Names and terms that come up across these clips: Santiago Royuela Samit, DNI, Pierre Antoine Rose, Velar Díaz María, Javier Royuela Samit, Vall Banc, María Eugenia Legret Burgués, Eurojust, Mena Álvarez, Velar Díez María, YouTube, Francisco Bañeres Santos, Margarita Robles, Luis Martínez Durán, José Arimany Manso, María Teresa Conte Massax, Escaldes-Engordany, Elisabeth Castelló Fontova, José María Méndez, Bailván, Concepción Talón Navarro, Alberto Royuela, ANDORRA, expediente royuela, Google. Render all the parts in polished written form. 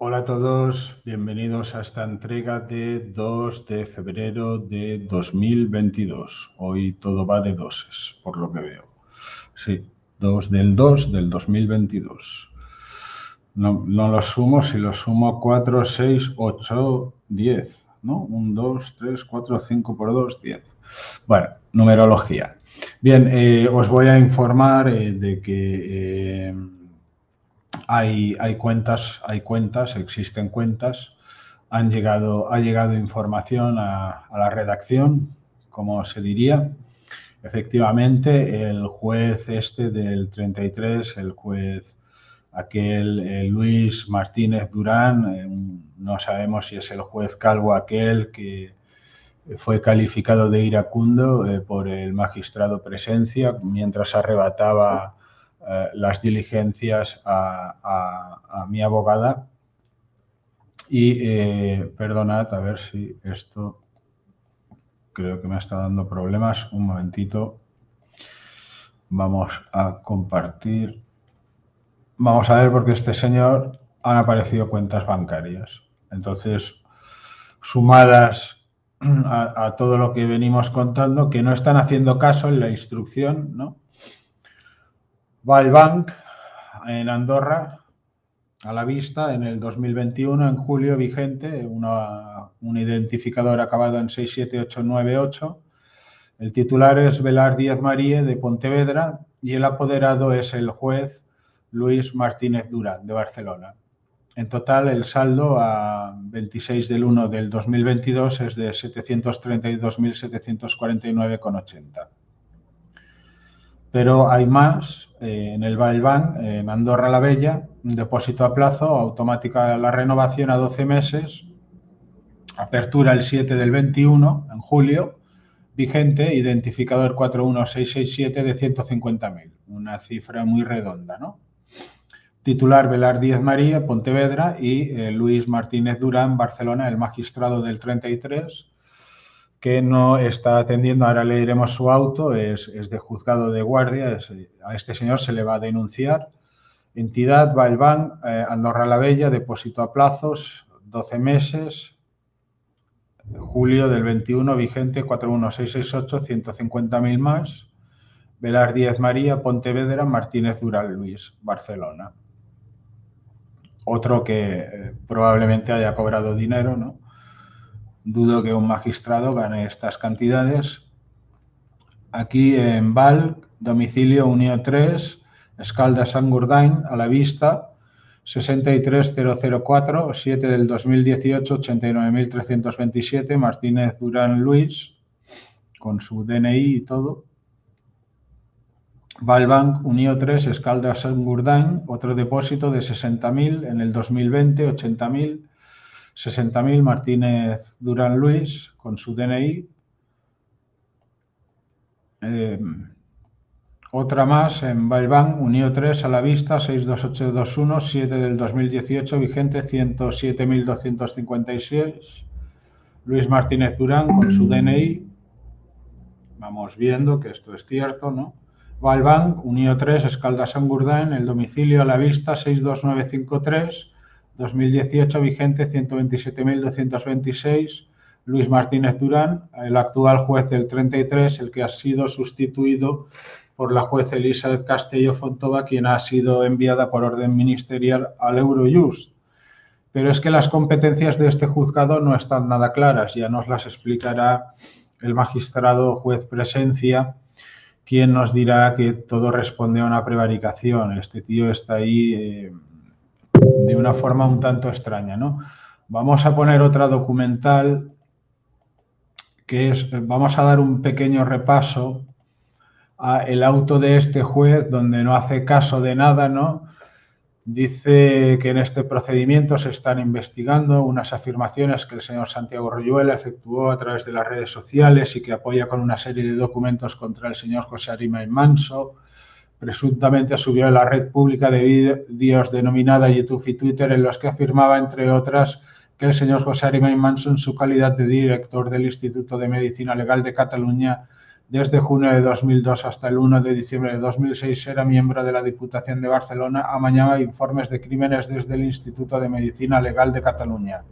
Hola a todos, bienvenidos a esta entrega de 2 de febrero de 2022. Hoy todo va de doses, por lo que veo. Sí, 2 del 2022. No lo sumo, si lo sumo 4, 6, 8, 10, ¿no? 1, 2, 3, 4, 5 por 2, 10. Bueno, numerología. Bien, os voy a informar de que... existen cuentas, ha llegado información a la redacción, como se diría. Efectivamente, el juez este del 33, el juez aquel Luis Martínez Durán, no sabemos si es el juez calvo aquel que fue calificado de iracundo por el magistrado Presencia mientras arrebataba las diligencias a mi abogada. Y perdonad, a ver si esto creo que me está dando problemas. Un momentito, vamos a compartir. Vamos a ver, porque este señor han aparecido cuentas bancarias. Entonces, sumadas a todo lo que venimos contando, que no están haciendo caso en la instrucción, ¿no? Vall Banc, en Andorra, a la vista, en el 2021, en julio, vigente, un identificador acabado en 67898. El titular es Velar Díaz María, de Pontevedra, y el apoderado es el juez Luis Martínez Durán, de Barcelona. En total, el saldo a 26 del 1 del 2022 es de 732.749,80. Pero hay más, en el Bailván, en Andorra la Bella, un depósito a plazo, automática la renovación a 12 meses, apertura el 7 del 21, en julio, vigente, identificador 41667 de 150.000, una cifra muy redonda, ¿no? Titular Velar Díez María, Pontevedra, y Luis Martínez Durán, Barcelona, el magistrado del 33, que no está atendiendo. Ahora leeremos su auto, es de juzgado de guardia. A este señor se le va a denunciar. Entidad, Vall Banc, Andorra la Bella, depósito a plazos, 12 meses, julio del 21, vigente, 41668, 150.000 más. Velar Díez María, Pontevedra, Martínez Durán Luis, Barcelona. Otro que probablemente haya cobrado dinero, ¿no? Dudo que un magistrado gane estas cantidades. Aquí en Vall, domicilio Unió 3, Escaldes-Engordany, a la vista, 63004, 7 del 2018, 89.327, Martínez Durán Luis, con su DNI y todo. Vall Banc, Unió 3, Escaldes-Engordany, otro depósito de 60.000, en el 2020, 80.000. 60.000, Martínez Durán Luis, con su DNI. Otra más en Vall Banc, Unió 3, a la vista, 62821, 7 del 2018, vigente, 107.256. Luis Martínez Durán, con su DNI. Vamos viendo que esto es cierto, ¿no? Vall Banc, Unió 3, Escaldes-Engordany, el domicilio a la vista, 62953. 2018, vigente, 127.226, Luis Martínez Durán, el actual juez del 33, el que ha sido sustituido por la juez Elisabeth Castelló Fontova, quien ha sido enviada por orden ministerial al Eurojust. Pero es que las competencias de este juzgado no están nada claras, ya nos las explicará el magistrado juez Presencia, quien nos dirá que todo responde a una prevaricación. Este tío está ahí... de una forma un tanto extraña, ¿no? Vamos a poner otra documental que es... Vamos a dar un pequeño repaso al auto de este juez, donde no hace caso de nada, ¿no? Dice que en este procedimiento se están investigando unas afirmaciones que el señor Santiago Royuela efectuó a través de las redes sociales y que apoya con una serie de documentos contra el señor José Arimany Manso. Presuntamente subió a la red pública de vídeos denominada YouTube y Twitter, en los que afirmaba, entre otras, que el señor José Arimany Manso, en su calidad de director del Instituto de Medicina Legal de Cataluña, Desde junio de 2002 hasta el 1 de diciembre de 2006 era miembro de la Diputación de Barcelona, amañaba informes de crímenes desde el Instituto de Medicina Legal de Cataluña,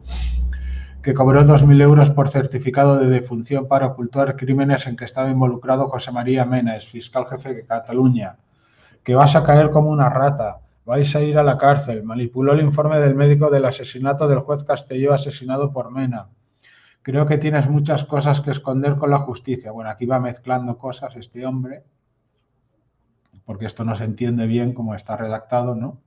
que cobró 2.000 euros por certificado de defunción para ocultar crímenes en que estaba involucrado José María Méndez, fiscal jefe de Cataluña. Que vas a caer como una rata, vais a ir a la cárcel. Manipuló el informe del médico del asesinato del juez Castelló asesinado por Mena. Creo que tienes muchas cosas que esconder con la justicia. Bueno, aquí va mezclando cosas este hombre, porque esto no se entiende bien como está redactado, ¿no?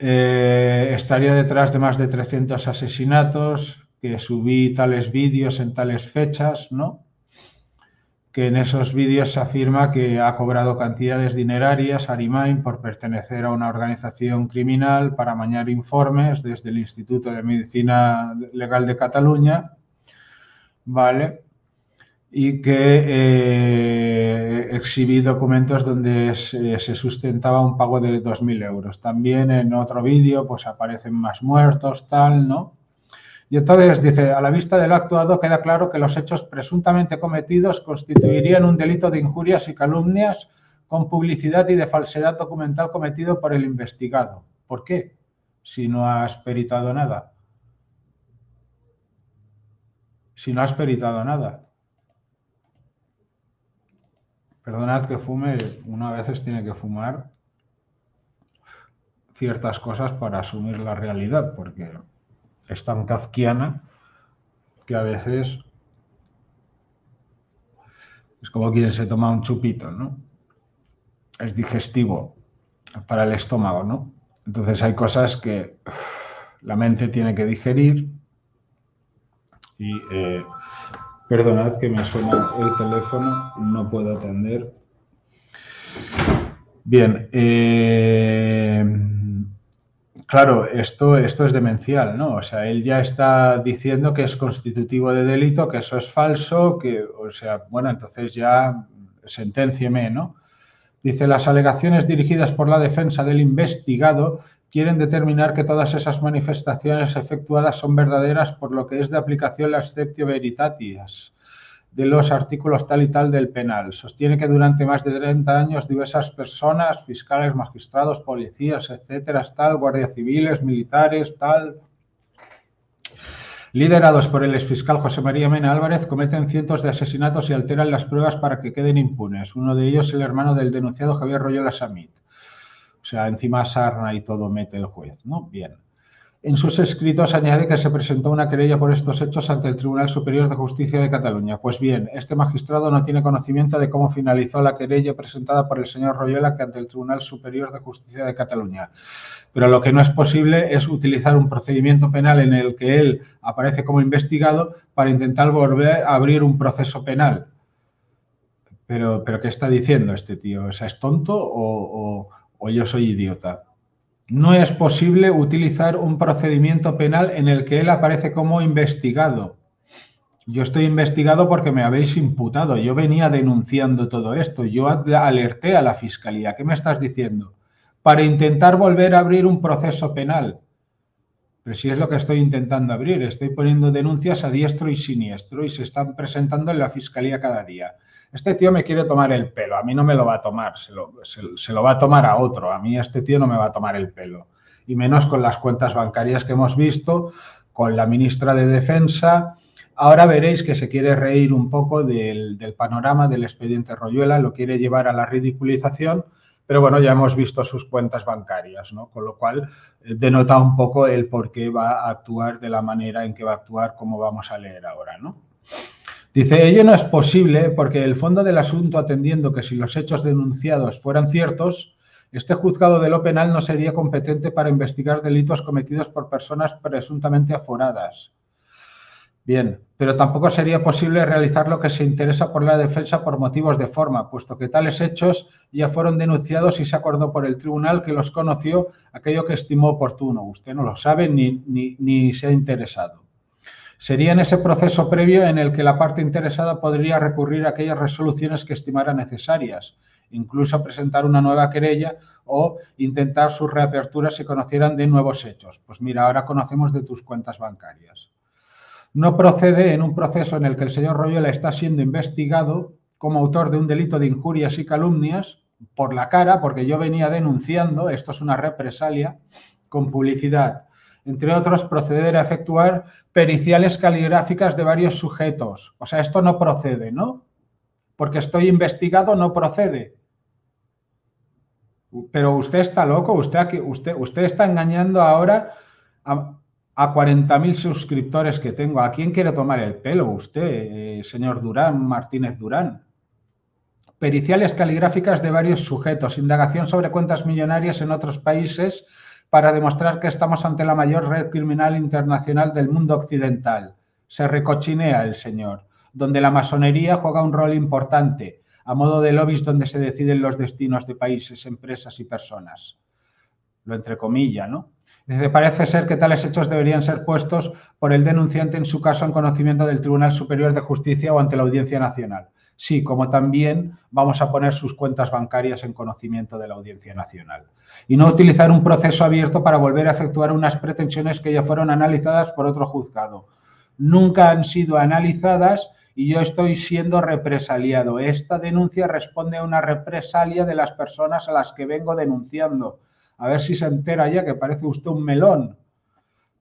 Estaría detrás de más de 300 asesinatos, que subí tales vídeos en tales fechas, ¿no? Que en esos vídeos se afirma que ha cobrado cantidades dinerarias a Arimany por pertenecer a una organización criminal para amañar informes desde el Instituto de Medicina Legal de Cataluña, ¿vale? Y que exhibí documentos donde se sustentaba un pago de 2.000 euros. También en otro vídeo pues aparecen más muertos, tal, ¿no? Y entonces dice, a la vista del actuado queda claro que los hechos presuntamente cometidos constituirían un delito de injurias y calumnias con publicidad y de falsedad documental cometido por el investigado. ¿Por qué? Si no has peritado nada. Si no has peritado nada. Perdonad que fume, uno a veces tiene que fumar ciertas cosas para asumir la realidad, porque es tan kafkiana que a veces es como quien se toma un chupito, ¿no? Es digestivo para el estómago, ¿no? Entonces hay cosas que la mente tiene que digerir y perdonad que me suena el teléfono, no puedo atender. Bien, claro, esto es demencial, ¿no? O sea, él ya está diciendo que es constitutivo de delito, que eso es falso, que, o sea, bueno, entonces ya senténcieme, ¿no? Dice, las alegaciones dirigidas por la defensa del investigado quieren determinar que todas esas manifestaciones efectuadas son verdaderas, por lo que es de aplicación la exceptio veritatis de los artículos tal y tal del penal. Sostiene que durante más de 30 años diversas personas, fiscales, magistrados, policías, etcétera, tal, guardias civiles, militares, tal, liderados por el exfiscal José María Mena Álvarez, cometen cientos de asesinatos y alteran las pruebas para que queden impunes. Uno de ellos, el hermano del denunciado Javier Royuela Samit. O sea, encima sarna y todo mete el juez, ¿no? Bien. En sus escritos añade que se presentó una querella por estos hechos ante el Tribunal Superior de Justicia de Cataluña. Pues bien, este magistrado no tiene conocimiento de cómo finalizó la querella presentada por el señor Royuela ante el Tribunal Superior de Justicia de Cataluña. Pero lo que no es posible es utilizar un procedimiento penal en el que él aparece como investigado para intentar volver a abrir un proceso penal. Pero ¿qué está diciendo este tío? O sea, ¿es tonto o yo soy idiota? No es posible utilizar un procedimiento penal en el que él aparece como investigado. Yo estoy investigado porque me habéis imputado. Yo venía denunciando todo esto. Yo alerté a la fiscalía. ¿Qué me estás diciendo? Para intentar volver a abrir un proceso penal. Pero si es lo que estoy intentando abrir. Estoy poniendo denuncias a diestro y siniestro y se están presentando en la fiscalía cada día. Este tío me quiere tomar el pelo, a mí no me lo va a tomar, se lo va a tomar a otro, a mí este tío no me va a tomar el pelo. Y menos con las cuentas bancarias que hemos visto, con la ministra de Defensa. Ahora veréis que se quiere reír un poco del panorama del expediente Royuela, lo quiere llevar a la ridiculización, pero bueno, ya hemos visto sus cuentas bancarias, ¿no? Con lo cual denota un poco el por qué va a actuar de la manera en que va a actuar, como vamos a leer ahora, ¿no? Dice, ello no es posible porque el fondo del asunto, atendiendo que si los hechos denunciados fueran ciertos, este juzgado de lo penal no sería competente para investigar delitos cometidos por personas presuntamente aforadas. Bien, pero tampoco sería posible realizar lo que se interesa por la defensa por motivos de forma, puesto que tales hechos ya fueron denunciados y se acordó por el tribunal que los conoció aquello que estimó oportuno. Usted no lo sabe ni se ha interesado. Sería en ese proceso previo en el que la parte interesada podría recurrir a aquellas resoluciones que estimara necesarias, incluso presentar una nueva querella o intentar su reapertura si conocieran de nuevos hechos. Pues mira, ahora conocemos de tus cuentas bancarias. no procede en un proceso en el que el señor Royuela está siendo investigado como autor de un delito de injurias y calumnias por la cara, porque yo venía denunciando, esto es una represalia, con publicidad. Entre otros, proceder a efectuar periciales caligráficas de varios sujetos. O sea, esto no procede, ¿no? Porque estoy investigado, no procede. Pero usted está loco, usted está engañando ahora a 40.000 suscriptores que tengo. ¿A quién quiere tomar el pelo usted, señor Durán, Martínez Durán? Periciales caligráficas de varios sujetos, indagación sobre cuentas millonarias en otros países para demostrar que estamos ante la mayor red criminal internacional del mundo occidental. Se recochinea el señor, donde la masonería juega un rol importante, a modo de lobbies donde se deciden los destinos de países, empresas y personas. Lo entrecomilla, ¿no? Dice, parece ser que tales hechos deberían ser puestos por el denunciante en su caso en conocimiento del Tribunal Superior de Justicia o ante la Audiencia Nacional. Sí, como también vamos a poner sus cuentas bancarias en conocimiento de la Audiencia Nacional. Y no utilizar un proceso abierto para volver a efectuar unas pretensiones que ya fueron analizadas por otro juzgado. Nunca han sido analizadas y yo estoy siendo represaliado. Esta denuncia responde a una represalia de las personas a las que vengo denunciando. A ver si se entera ya, que parece usted un melón.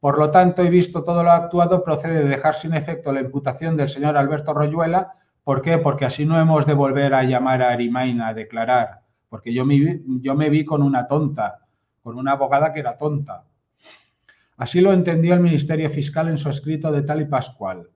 Por lo tanto, he visto todo lo actuado, procede de dejar sin efecto la imputación del señor Alberto Royuela. ¿Por qué? Porque así no hemos de volver a llamar a Arimany a declarar. Porque yo me vi con una tonta, con una abogada que era tonta. Así lo entendió el Ministerio Fiscal en su escrito de tal y pascual.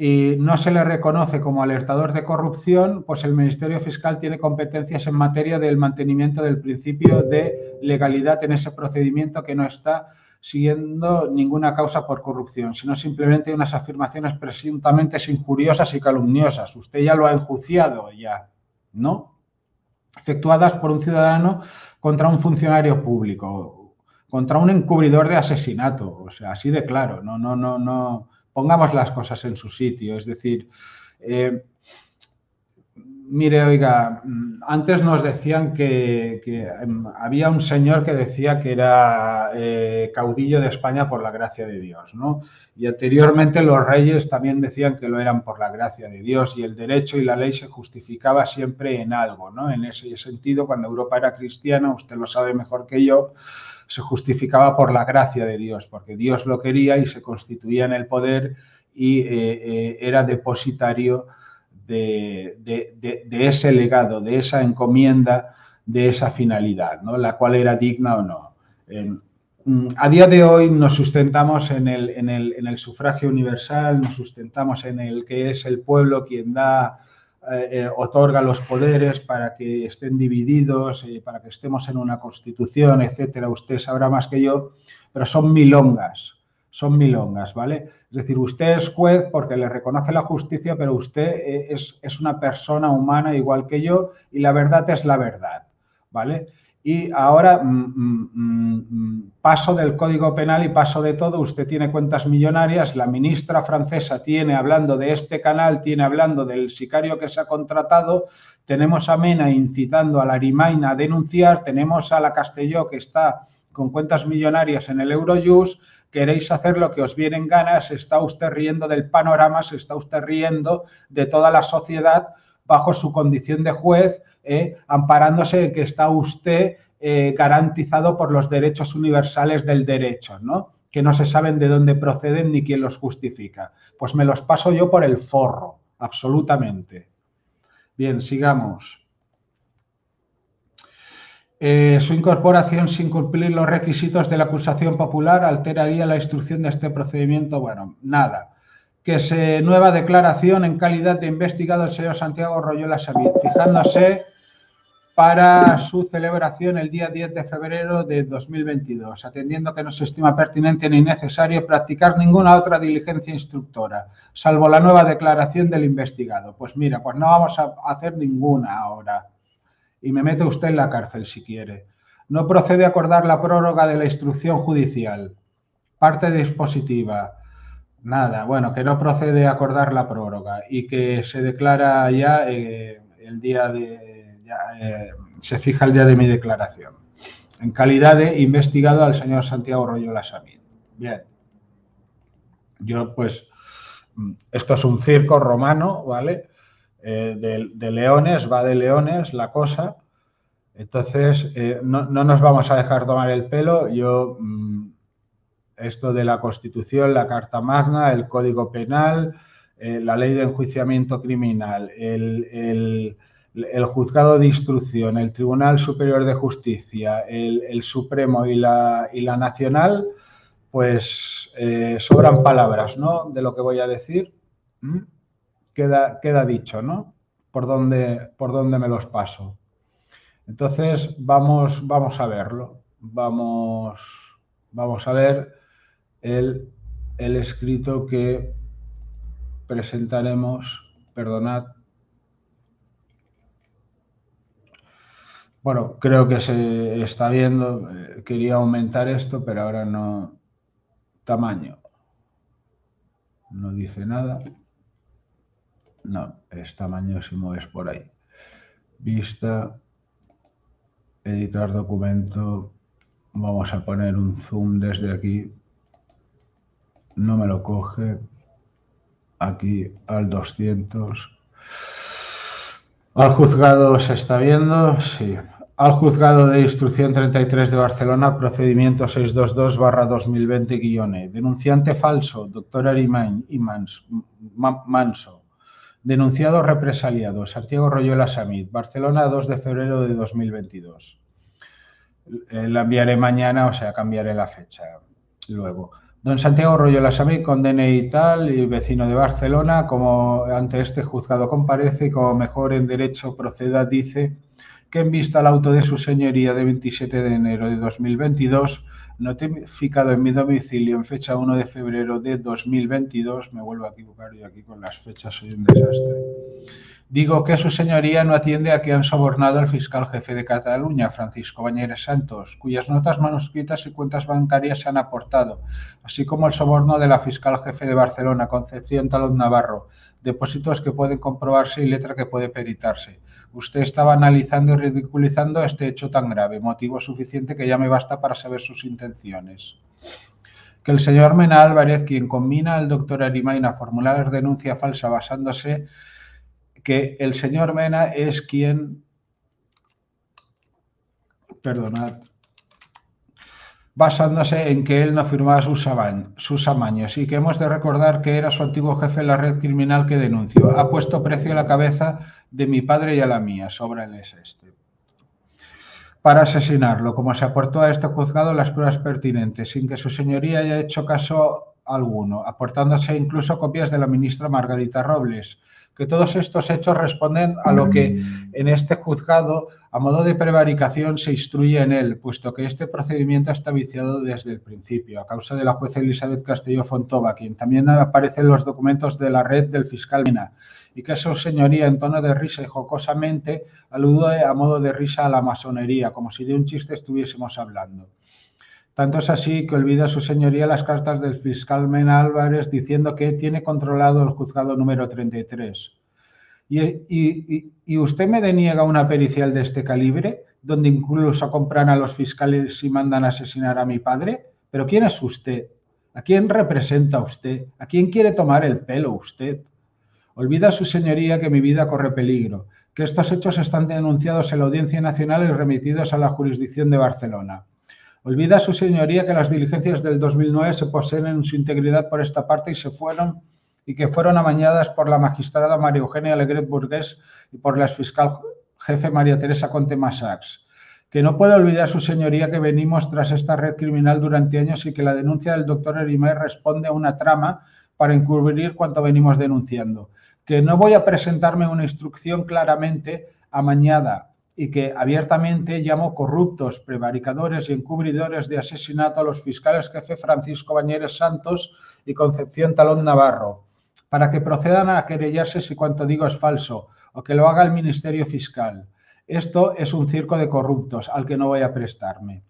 Y no se le reconoce como alertador de corrupción, pues el Ministerio Fiscal tiene competencias en materia del mantenimiento del principio de legalidad en ese procedimiento que no está siguiendo ninguna causa por corrupción, sino simplemente unas afirmaciones presuntamente injuriosas y calumniosas. Usted ya lo ha enjuiciado, ya, ¿no? Efectuadas por un ciudadano contra un funcionario público, contra un encubridor de asesinato, o sea, así de claro, no. Pongamos las cosas en su sitio, es decir, mire, oiga, antes nos decían que había un señor que decía que era caudillo de España por la gracia de Dios, ¿no? Y anteriormente los reyes también decían que lo eran por la gracia de Dios y el derecho y la ley se justificaba siempre en algo, ¿no? En ese sentido, cuando Europa era cristiana, usted lo sabe mejor que yo, se justificaba por la gracia de Dios, porque Dios lo quería y se constituía en el poder y era depositario de ese legado, de esa encomienda, de esa finalidad, ¿no? La cual era digna o no. A día de hoy nos sustentamos en el sufragio universal, nos sustentamos en el que es el pueblo quien da, otorga los poderes para que estén divididos, para que estemos en una constitución, etcétera. Usted sabrá más que yo, pero son milongas. Son milongas, ¿vale? Es decir, usted es juez porque le reconoce la justicia, pero usted es una persona humana igual que yo y la verdad es la verdad, ¿vale? Y ahora paso del Código Penal y paso de todo. Usted tiene cuentas millonarias, la ministra francesa tiene hablando de este canal, tiene hablando del sicario que se ha contratado, tenemos a Mena incitando a la Arimany a denunciar, tenemos a la Castelló que está con cuentas millonarias en el Eurojust. Queréis hacer lo que os viene en gana, se está usted riendo del panorama, se está usted riendo de toda la sociedad bajo su condición de juez, amparándose en que está usted garantizado por los derechos universales del derecho, ¿no? Que no se saben de dónde proceden ni quién los justifica. Pues me los paso yo por el forro, absolutamente. Bien, sigamos. Su incorporación sin cumplir los requisitos de la acusación popular alteraría la instrucción de este procedimiento. Bueno, nada. Que se nueva declaración en calidad de investigado el señor Santiago Royuela Samit, fijándose para su celebración el día 10 de febrero de 2022, atendiendo que no se estima pertinente ni necesario practicar ninguna otra diligencia instructora, salvo la nueva declaración del investigado. Pues mira, pues no vamos a hacer ninguna ahora. Y me mete usted en la cárcel si quiere. No procede a acordar la prórroga de la instrucción judicial. Parte dispositiva. Nada, bueno, que no procede a acordar la prórroga y que se declara ya el día de... se fija el día de mi declaración. En calidad de investigado al señor Santiago Royuela Samit. Bien. Yo, pues, Esto es un circo romano, ¿vale? De leones, va de leones la cosa. Entonces, no nos vamos a dejar tomar el pelo. Yo, esto de la Constitución, la Carta Magna, el Código Penal, la Ley de Enjuiciamiento Criminal, el Juzgado de Instrucción, el Tribunal Superior de Justicia, el Supremo y la Nacional, pues sobran palabras, ¿no?, de lo que voy a decir. Queda dicho, ¿no?, por dónde me los paso. Entonces, vamos a verlo. Vamos a ver el escrito que presentaremos. Perdonad. Bueno, creo que se está viendo. Quería aumentar esto, pero ahora no. Tamaño. No dice nada. No, es tamaño si mueves por ahí. Vista. Editar documento, vamos a poner un zoom desde aquí, no me lo coge, aquí al 200, al juzgado se está viendo, sí, al juzgado de instrucción 33 de Barcelona, procedimiento 622/2020-E, denunciante falso, doctor Arimany Manso. Denunciado represaliado, Santiago Royuela Samit, Barcelona, 2 de febrero de 2022. La enviaré mañana, o sea, cambiaré la fecha luego. Don Santiago Royuela Samit, con DNI tal y vecino de Barcelona, como ante este juzgado comparece y como mejor en derecho proceda, dice que en vista al auto de su señoría de 27 de enero de 2022, notificado en mi domicilio en fecha 1 de febrero de 2022, me vuelvo a equivocar yo aquí con las fechas, soy un desastre. Digo que su señoría no atiende a que han sobornado al fiscal jefe de Cataluña, Francisco Bañeres Santos, cuyas notas manuscritas y cuentas bancarias se han aportado, así como el soborno de la fiscal jefe de Barcelona, Concepción Talón Navarro, depósitos que pueden comprobarse y letra que puede peritarse. Usted estaba analizando y ridiculizando este hecho tan grave, motivo suficiente que ya me basta para saber sus intenciones. Que el señor Mena Álvarez, quien combina al doctor Arimany a formular denuncia falsa basándose que el señor Mena es quien, perdonad, basándose en que él no firmaba sus amaños y que hemos de recordar que era su antiguo jefe en la red criminal que denunció. Ha puesto precio a la cabeza de mi padre y a la mía, sóbrales este, para asesinarlo, como se aportó a este juzgado las pruebas pertinentes, sin que su señoría haya hecho caso alguno, aportándose incluso copias de la ministra Margarita Robles. Que todos estos hechos responden a lo que en este juzgado, a modo de prevaricación, se instruye en él, puesto que este procedimiento está viciado desde el principio, a causa de la jueza Elisabeth Castelló Fontova, quien también aparece en los documentos de la red del fiscal Mena, y que su señoría, en tono de risa y jocosamente, alude a modo de risa a la masonería, como si de un chiste estuviésemos hablando. Tanto es así que olvida su señoría las cartas del fiscal Mena Álvarez diciendo que tiene controlado el juzgado número 33. ¿Y usted me deniega una pericial de este calibre, donde incluso compran a los fiscales y mandan a asesinar a mi padre? ¿Pero quién es usted? ¿A quién representa usted? ¿A quién quiere tomar el pelo usted? Olvida su señoría que mi vida corre peligro, que estos hechos están denunciados en la Audiencia Nacional y remitidos a la jurisdicción de Barcelona. Olvida su señoría que las diligencias del 2009 se poseen en su integridad por esta parte y que fueron amañadas por la magistrada María Eugenia Legret Burgués y por la fiscal jefe María Teresa Conte Massax. Que no puede olvidar su señoría que venimos tras esta red criminal durante años y que la denuncia del doctor Arimany responde a una trama para encubrir cuanto venimos denunciando. Que no voy a presentarme una instrucción claramente amañada y que abiertamente llamo corruptos, prevaricadores y encubridores de asesinato a los fiscales jefe Francisco Bañeres Santos y Concepción Talón Navarro, para que procedan a querellarse si cuanto digo es falso, o que lo haga el Ministerio Fiscal. Esto es un circo de corruptos al que no voy a prestarme.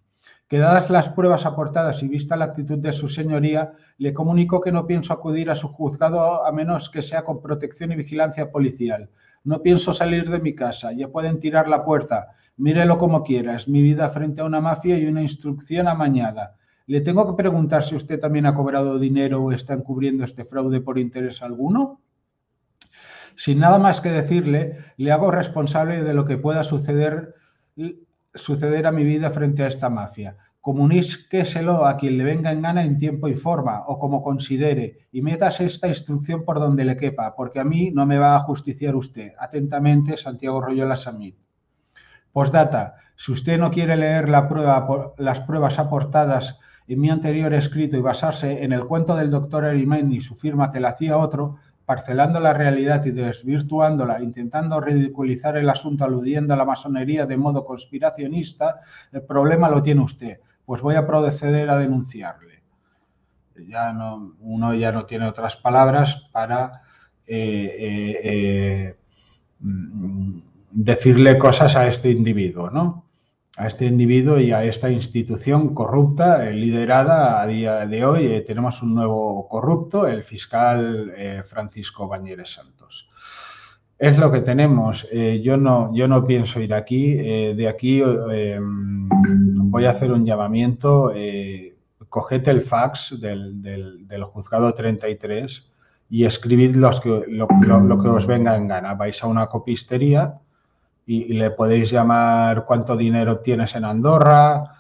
Que dadas las pruebas aportadas y vista la actitud de su señoría, le comunico que no pienso acudir a su juzgado a menos que sea con protección y vigilancia policial. No pienso salir de mi casa, ya pueden tirar la puerta, mírelo como quiera, es mi vida frente a una mafia y una instrucción amañada. ¿Le tengo que preguntar si usted también ha cobrado dinero o está encubriendo este fraude por interés alguno? Sin nada más que decirle, le hago responsable de lo que pueda suceder a mi vida frente a esta mafia. Comuníqueselo a quien le venga en gana en tiempo y forma, o como considere, y metas esta instrucción por donde le quepa, porque a mí no me va a justiciar usted. Atentamente, Santiago Royuela Samit. Postdata, si usted no quiere leer las pruebas aportadas en mi anterior escrito y basarse en el cuento del doctor Arimany y su firma que la hacía otro, parcelando la realidad y desvirtuándola, intentando ridiculizar el asunto aludiendo a la masonería de modo conspiracionista, el problema lo tiene usted, pues voy a proceder a denunciarle. Ya no, uno ya no tiene otras palabras para decirle cosas a este individuo, ¿no? A este individuo y a esta institución corrupta, liderada a día de hoy. Tenemos un nuevo corrupto, el fiscal Francisco Bañeres Santos. Es lo que tenemos. Yo no pienso ir aquí. De aquí voy a hacer un llamamiento. Coged el fax del juzgado 33 y escribid lo que os venga en gana. Vais a una copistería y le podéis llamar cuánto dinero tienes en Andorra,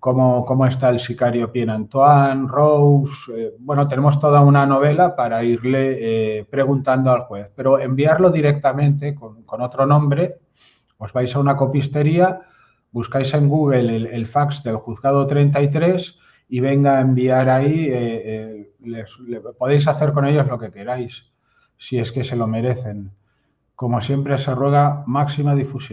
cómo está el sicario Pierre Antoine Rose. Bueno, tenemos toda una novela para irle preguntando al juez, pero enviarlo directamente con otro nombre. Os vais a una copistería, buscáis en Google el fax del juzgado 33 y venga a enviar ahí, podéis hacer con ellos lo que queráis, si es que se lo merecen. Como siempre, se ruega máxima difusión.